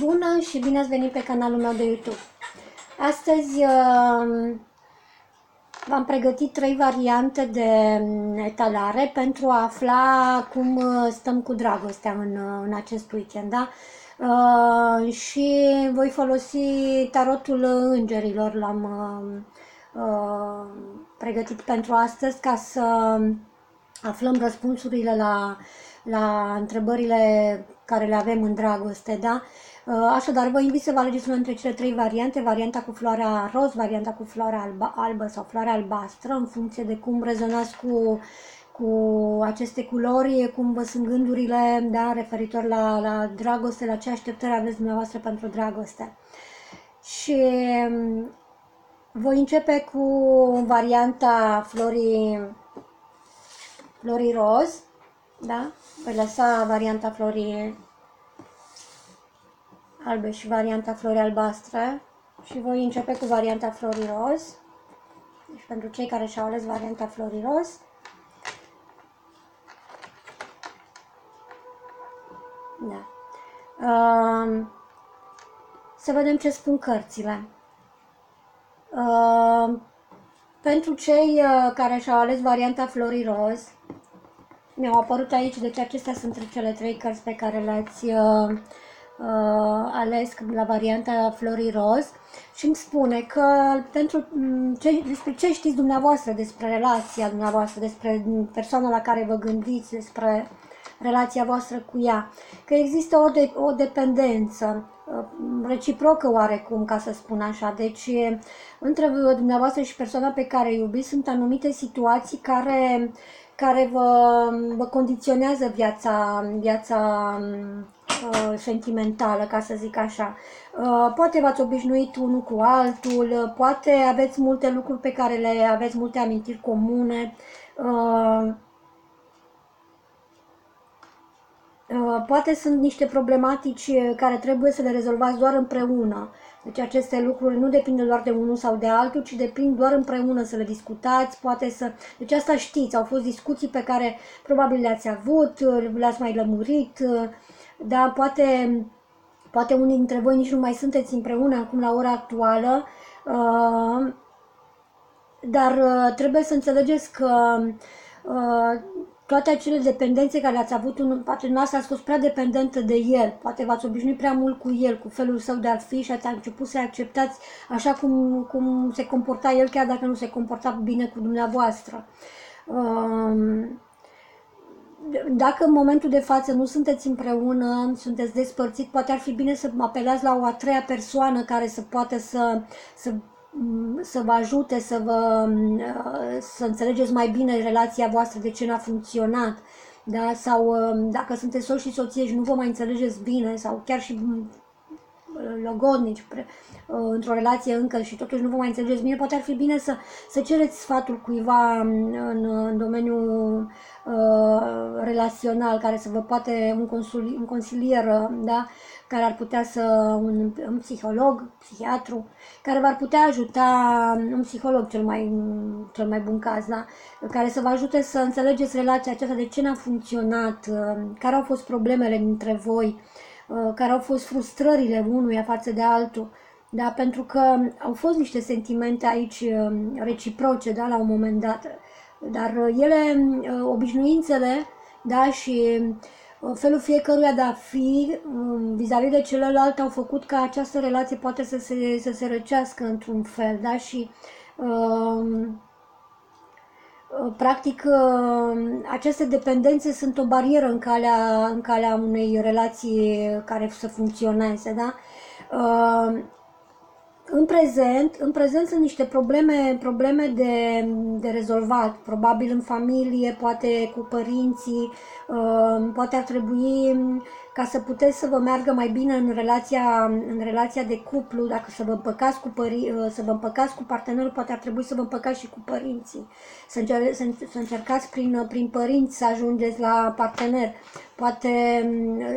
Bună și bine ați venit pe canalul meu de YouTube. Astăzi v-am pregătit 3 variante de etalare pentru a afla cum stăm cu dragostea în acest weekend, da? Și voi folosi tarotul îngerilor, l-am pregătit pentru astăzi ca să aflăm răspunsurile la întrebările care le avem în dragoste, da? Așadar, vă invit să vă alegeți una dintre cele 3 variante, varianta cu floarea roz, varianta cu floarea albă sau floarea albastră, în funcție de cum rezonați cu aceste culori, cum vă sunt gândurile, da, referitor la dragoste, la ce așteptări aveți dumneavoastră pentru dragoste. Și voi începe cu varianta florii roz, da? Voi lăsa varianta florii albe și varianta florii albastre și voi începe cu varianta florii roz. Deci pentru cei care și-au ales varianta florii roz. Da. Să vedem ce spun cărțile. Pentru cei care și-au ales varianta florii roz, mi-au apărut aici, deci acestea sunt cele 3 cărți pe care le-ați ales la varianta florii roz și îmi spune că pentru despre ce știți dumneavoastră, despre relația dumneavoastră, despre persoana la care vă gândiți, despre relația voastră cu ea, că există o dependență reciprocă oarecum, ca să spun așa. Deci între dumneavoastră și persoana pe care iubiți sunt anumite situații care vă condiționează viața sentimentală, ca să zic așa. Poate v-ați obișnuit unul cu altul, poate aveți multe lucruri pe care le aveți, multe amintiri comune, poate sunt niște problematici care trebuie să le rezolvați doar împreună. Deci aceste lucruri nu depind doar de unul sau de altul, ci depind doar împreună să le discutați, poate să... Deci asta știți, au fost discuții pe care probabil le-ați avut, le-ați mai lămurit, dar poate unii dintre voi nici nu mai sunteți împreună acum la ora actuală, dar trebuie să înțelegeți că toate acele dependențe care le-ați avut, poate noastră ați fost prea dependentă de el, poate v-ați obișnuit prea mult cu el, cu felul său de a fi și ați început să-i acceptați așa cum se comporta el, chiar dacă nu se comporta bine cu dumneavoastră. Dacă în momentul de față nu sunteți împreună, sunteți despărțit, poate ar fi bine să apelați la o a treia persoană care să poată să vă ajute să înțelegeți mai bine relația voastră, de ce n-a funcționat, da? Sau dacă sunteți soț și soție și nu vă mai înțelegeți bine, sau chiar și logodnici într-o relație încă și totuși nu vă mai înțelegeți bine, poate ar fi bine să cereți sfatul cuiva în domeniul relațional, care să vă poate un consilier, da? Care ar putea un psiholog, psihiatru, care v-ar putea ajuta, un psiholog cel mai bun caz, da? Care să vă ajute să înțelegeți relația aceasta, de ce n-a funcționat, care au fost problemele dintre voi, care au fost frustrările unuia față de altul, da? Pentru că au fost niște sentimente aici reciproce, da? La un moment dat, dar ele, obișnuințele, da? Și felul fiecăruia de a fi vis-a-vis de celălalt au făcut ca această relație poate să se răcească într-un fel, da? Și practic aceste dependențe sunt o barieră în calea unei relații care să funcționeze, da? În prezent sunt niște probleme de rezolvat, probabil în familie, poate cu părinții, poate ar trebui, ca să puteți să vă meargă mai bine în relația de cuplu, dacă să vă împăcați cu partenerul, poate ar trebui să vă împăcați și cu părinții, să încercați prin părinți să ajungeți la partener, poate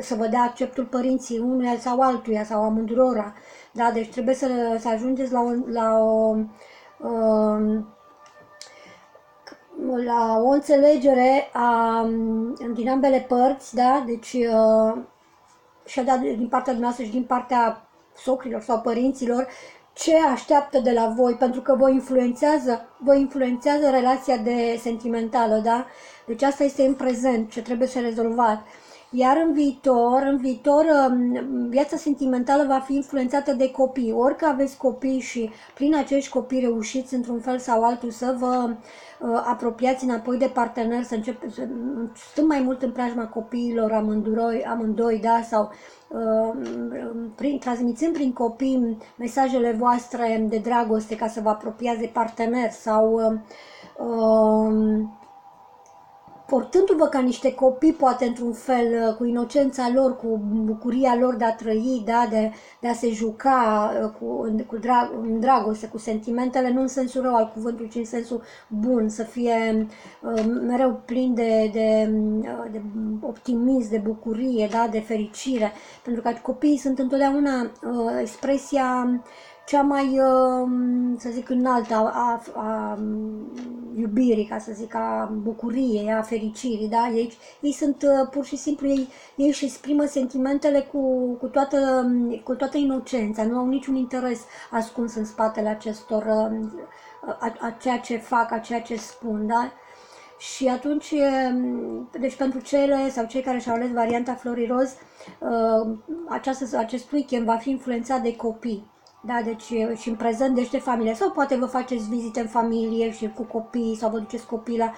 să vă dea acceptul părinții unuia sau altuia sau amândurora. Da, deci trebuie să ajungeți la o înțelegere din ambele părți, da? Deci ședea din partea dumneavoastră și din partea socrilor sau părinților, ce așteaptă de la voi, pentru că vă influențează relația de sentimentală, da? Deci asta este în prezent, ce trebuie să rezolvați. Iar în viitor, viața sentimentală va fi influențată de copii. Orică aveți copii și prin acești copii reușiți într-un fel sau altul să vă apropiați înapoi de partener, să începeți, stând mai mult în preajma copiilor amândoi, da, sau transmițând prin copii mesajele voastre de dragoste ca să vă apropiați de partener sau portându-vă ca niște copii, poate într-un fel, cu inocența lor, cu bucuria lor de a trăi, da? de a se juca în dragoste, cu sentimentele, nu în sensul rău al cuvântului, ci în sensul bun, să fie mereu plin de optimism, de bucurie, da? De fericire, pentru că copiii sunt întotdeauna expresia cea mai, să zic, înaltă a iubirii, ca să zic, a bucuriei, a fericirii, da? Ei sunt pur și simplu, ei își exprimă sentimentele cu toată inocența, nu au niciun interes ascuns în spatele acestor, a ceea ce fac, a ceea ce spun, da? Și atunci, deci pentru cele sau cei care și-au ales varianta florii roz, acest weekend va fi influențat de copii. Da, deci și în prezent, deci de familie. Sau poate vă faceți vizite în familie și cu copii, sau vă duceți copiii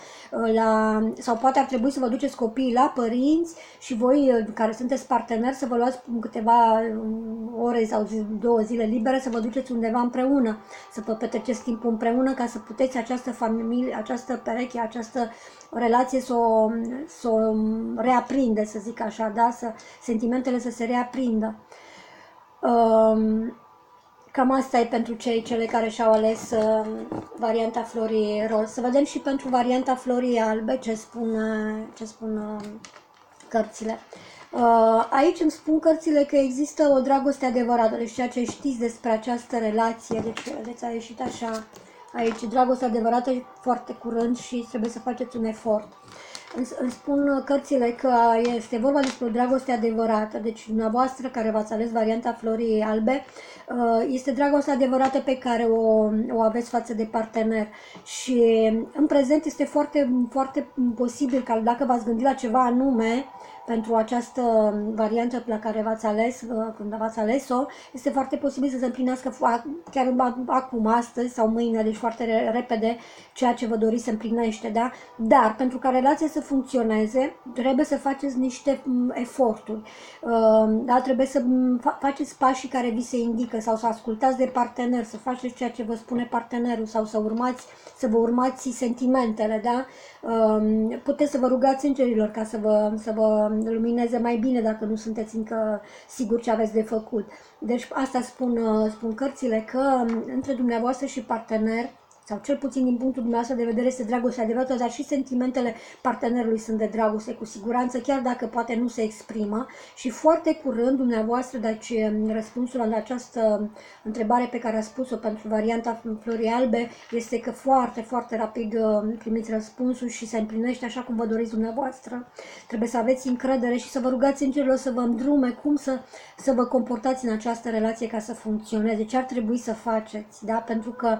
sau poate ar trebui să vă duceți copiii la părinți și voi, care sunteți parteneri, să vă luați câteva ore sau 2 zile libere, să vă duceți undeva împreună, să vă petreceți timpul împreună ca să puteți această familie, această pereche, această relație să o reaprinde, să zic așa, da? Sentimentele să se reaprindă. Cam asta e pentru cele care și-au ales varianta florii roz. Să vedem și pentru varianta florii albe ce spun cărțile. Aici îmi spun cărțile că există o dragoste adevărată, deci ceea ce știți despre această relație. Deci vedeți, a ieșit așa aici, dragoste adevărată foarte curând și trebuie să faceți un efort. Îmi spun cărțile că este vorba despre o dragoste adevărată, deci dumneavoastră care v-ați ales varianta florii albe, este dragostea adevărată pe care o aveți față de partener și în prezent este foarte, foarte posibil că dacă v-ați gândit la ceva anume pentru această variantă la care v-ați ales, când v-ați ales-o, este foarte posibil să se împlinească chiar acum, astăzi sau mâine, deci foarte repede ceea ce vă doriți se împlinește, da? Dar pentru ca relația să funcționeze, trebuie să faceți niște eforturi, da? Trebuie să faceți pașii care vi se indică sau să ascultați de partener, să faceți ceea ce vă spune partenerul sau să vă urmați sentimentele, da? Puteți să vă rugați îngerilor ca să vă lumineze mai bine dacă nu sunteți încă siguri ce aveți de făcut. Deci asta spun cărțile, că între dumneavoastră și partener, sau cel puțin din punctul dumneavoastră de vedere, este dragoste adevărată, dar și sentimentele partenerului sunt de dragoste, cu siguranță, chiar dacă poate nu se exprimă. Și foarte curând, dumneavoastră, deci răspunsul la această întrebare pe care a spus-o pentru varianta florii albe, este că foarte, foarte rapid primiți răspunsul și se împlinește așa cum vă doriți dumneavoastră. Trebuie să aveți încredere și să vă rugați îngerilor să vă îndrume cum să vă comportați în această relație ca să funcționeze, ce ar trebui să faceți, da? Pentru că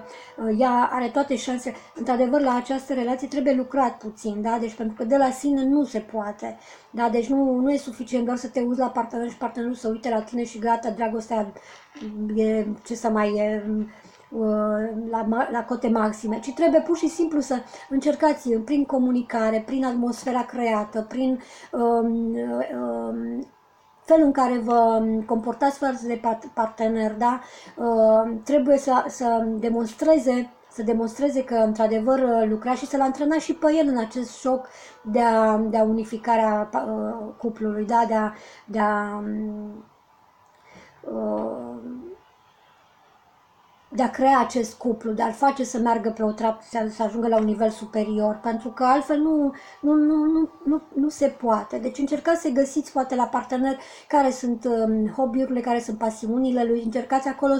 ea are toate șansele. Într-adevăr, la această relație trebuie lucrat puțin, da? Deci, pentru că de la sine nu se poate. Da? Deci nu e suficient doar să te uzi la partener și partenerul să uite la tine și gata, dragostea e, ce să mai e, la cote maxime, ci trebuie pur și simplu să încercați prin comunicare, prin atmosfera creată, prin felul în care vă comportați față de partener, da? Trebuie să demonstreze că într-adevăr lucra și să-l antrena și pe el în acest joc de a unificarea cuplului, da? De a crea acest cuplu, de a-l face să meargă pe o treaptă, să ajungă la un nivel superior, pentru că altfel nu se poate. Deci încercați să găsiți poate la partener care sunt hobby-urile, care sunt pasiunile lui, încercați acolo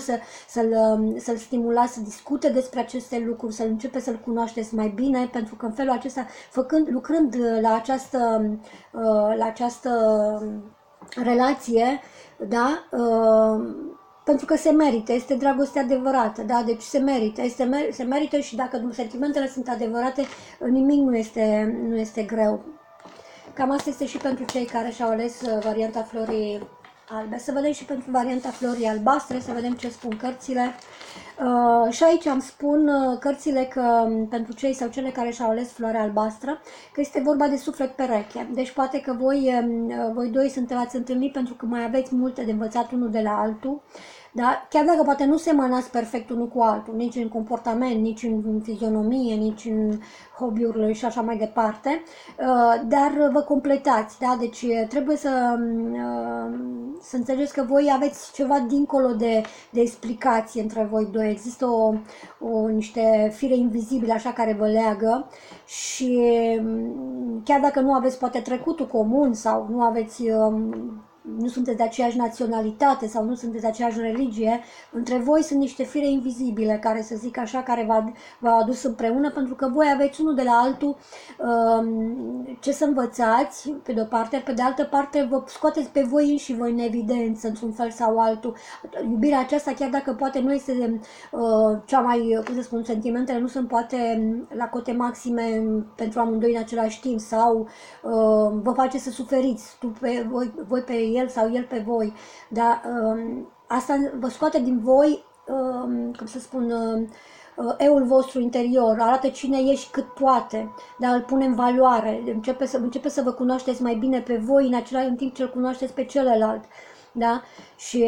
să-l stimulați, să discute despre aceste lucruri, să-l începeți să-l cunoașteți mai bine, pentru că în felul acesta, lucrând la această relație, da? Pentru că se merită, este dragoste adevărată, da? Deci se merită, se merită și dacă sentimentele sunt adevărate, nimic nu este greu. Cam asta este și pentru cei care și-au ales varianta florii albe. Să vedem și pentru varianta florii albastre, să vedem ce spun cărțile. Și aici îmi spun cărțile că pentru cei sau cele care și-au ales floarea albastră, că este vorba de suflet pereche. Deci poate că voi doi sunteți întâlniți pentru că mai aveți multe de învățat unul de la altul. Da? Chiar dacă poate nu semănați perfect unul cu altul, nici în comportament, nici în fizionomie, nici în hobby-urile și așa mai departe, dar vă completați, da? Deci trebuie să înțelegeți că voi aveți ceva dincolo de explicație între voi doi. Există niște fire invizibile așa care vă leagă și chiar dacă nu aveți poate trecutul comun sau nu aveți... nu sunteți de aceeași naționalitate sau nu sunteți de aceeași religie, între voi sunt niște fire invizibile, care să zic așa, care v-au adus împreună, pentru că voi aveți unul de la altul ce să învățați, pe de-o parte, pe de altă parte vă scoateți pe voi înși voi în evidență, într-un fel sau altul. Iubirea aceasta, chiar dacă poate nu este cea mai, cum să spun, sentimentele nu sunt poate la cote maxime pentru amândoi în același timp sau vă face să suferiți, voi pe el sau el pe voi, dar asta vă scoate din voi, cum să spun, eul vostru interior, arată cine ești cât poate, dar îl pune în valoare, începe să vă cunoașteți mai bine pe voi în același timp ce îl cunoașteți pe celălalt, da? Și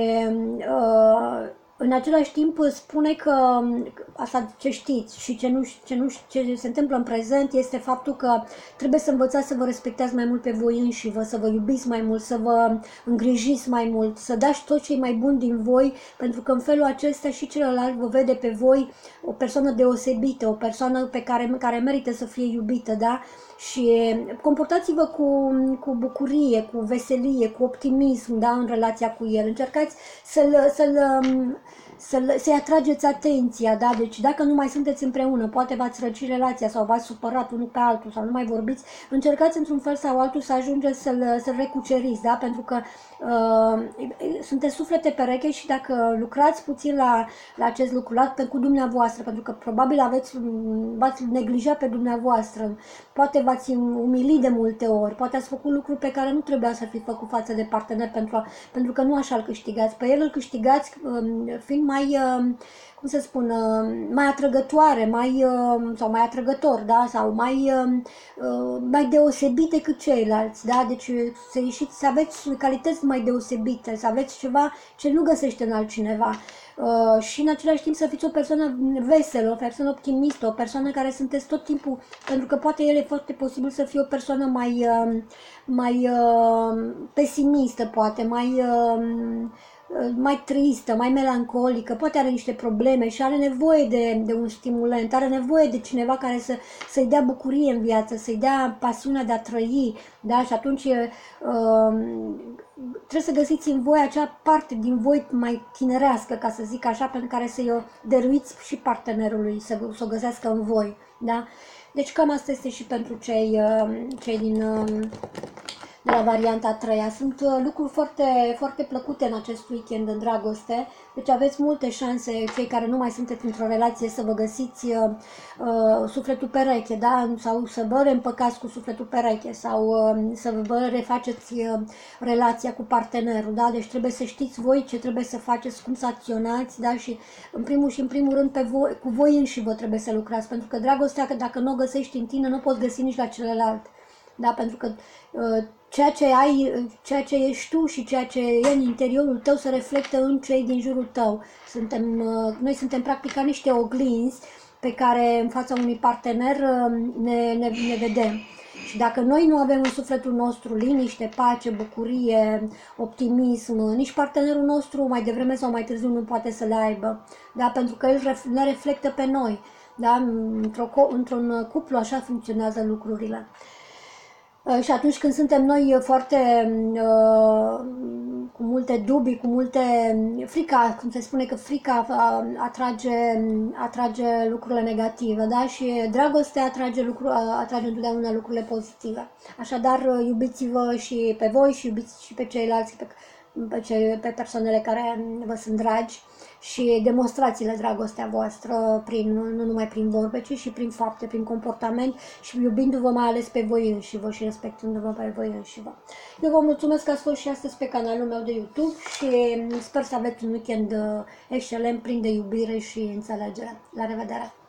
în același timp spune că asta ce știți și ce se întâmplă în prezent este faptul că trebuie să învățați să vă respectați mai mult pe voi înși, să vă iubiți mai mult, să vă îngrijiți mai mult, să dați tot ce e mai bun din voi, pentru că în felul acesta și celălalt vă vede pe voi o persoană deosebită, o persoană pe care merită să fie iubită, da? Și comportați-vă cu bucurie, cu veselie, cu optimism, da? În relația cu el. Încercați să-i atrageți atenția, da? Deci dacă nu mai sunteți împreună, poate v-ați răcit relația sau v-ați supărat unul pe altul sau nu mai vorbiți, încercați într-un fel sau altul să ajungeți să-l recuceriți, da? Pentru că sunteți suflete pereche și dacă lucrați puțin la acest lucru, cu dumneavoastră, pentru că probabil v-ați neglijat pe dumneavoastră, poate v-ați umilit de multe ori, poate ați făcut lucruri pe care nu trebuia să fi făcut față de partener, pentru că nu așa îl câștigați. Pe el îl câștigați fiind mai, cum să spun, mai atrăgătoare, mai atrăgător, da? Sau mai deosebit decât ceilalți, da? Deci să aveți calități mai deosebite, să aveți ceva ce nu găsește în altcineva. Și în același timp să fiți o persoană veselă, o persoană optimistă, o persoană care sunteți tot timpul, pentru că poate el e foarte posibil să fie o persoană mai pesimistă, poate, mai tristă, mai melancolică, poate are niște probleme și are nevoie de un stimulant, are nevoie de cineva care să-i dea bucurie în viață, să-i dea pasiunea de a trăi, da? Și atunci trebuie să găsiți în voi acea parte din voi mai tinerească, ca să zic așa, pentru care să-i o dăruiți și partenerului, să o găsească în voi, da? Deci cam asta este și pentru cei din... de la varianta a treia. Sunt lucruri foarte, foarte plăcute în acest weekend în dragoste, deci aveți multe șanse, cei care nu mai sunteți într-o relație, să vă găsiți sufletul pereche, da? Sau să vă reîmpăcați cu sufletul pereche sau să vă refaceți relația cu partenerul, da? Deci trebuie să știți voi ce trebuie să faceți, cum să acționați, da? Și în primul rând cu voi înși vă trebuie să lucrați, pentru că dragostea, dacă nu o găsești în tine, nu o poți găsi nici la celălalt, da? Pentru că ceea ce ai, ceea ce ești tu și ceea ce e în interiorul tău se reflectă în cei din jurul tău. Noi suntem practic ca niște oglinzi pe care în fața unui partener ne vedem. Și dacă noi nu avem în sufletul nostru liniște, pace, bucurie, optimism, nici partenerul nostru mai devreme sau mai târziu nu poate să le aibă, da? Pentru că el ne reflectă pe noi, da? Într-un cuplu așa funcționează lucrurile. Și atunci când suntem noi foarte cu multe dubii, cu multe frica, cum se spune că frica atrage lucrurile negative, da? Și dragostea atrage întotdeauna lucrurile pozitive. Așadar, iubiți-vă și pe voi și iubiți și pe ceilalți, pe persoanele care vă sunt dragi și demonstrați-le dragostea voastră nu numai prin vorbe, ci și prin fapte, prin comportament și iubindu-vă mai ales pe voi înșivă și respectându-vă pe voi înșivă. Eu vă mulțumesc că ați fost și astăzi pe canalul meu de YouTube și sper să aveți un weekend excelent, plin de iubire și înțelegere. La revedere!